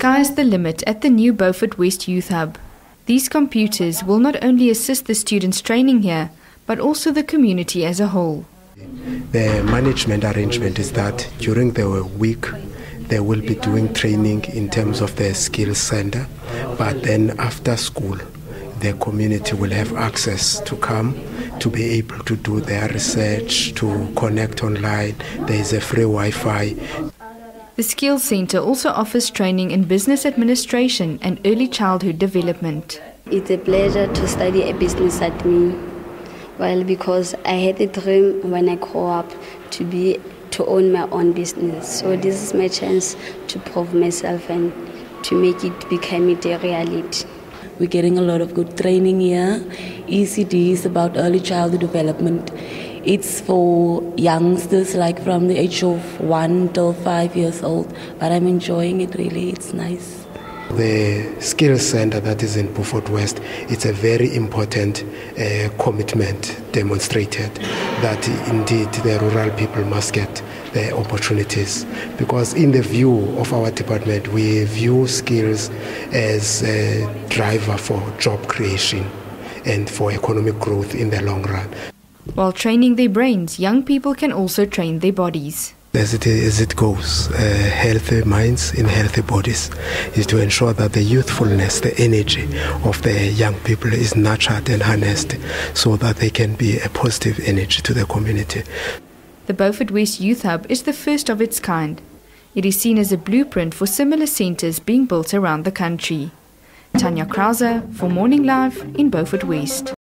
sky's the limit at the new Beaufort West Youth Hub. These computers will not only assist the students training here, but also the community as a whole. The management arrangement is that during the week they will be doing training in terms of the skills center, but then after school the community will have access to come to be able to do their research, to connect online. There is a free Wi-Fi. The Skills Centre also offers training in business administration and early childhood development. It's a pleasure to study a business admin, well, because I had a dream when I grew up to own my own business. So this is my chance to prove myself and to make it become a reality. We're getting a lot of good training here. ECD is about early childhood development. It's for youngsters, like from the age of 1 till 5 years old, but I'm enjoying it really, it's nice. The Skills Centre that is in Beaufort West, it's a very important commitment demonstrated that indeed the rural people must get their opportunities, because in the view of our department, we view skills as a driver for job creation and for economic growth in the long run. While training their brains, young people can also train their bodies. As it goes, healthy minds in healthy bodies is to ensure that the youthfulness, the energy of the young people is nurtured and harnessed so that they can be a positive energy to the community. The Beaufort West Youth Hub is the first of its kind. It is seen as a blueprint for similar centres being built around the country. Tanya Krauser for Morning Live in Beaufort West.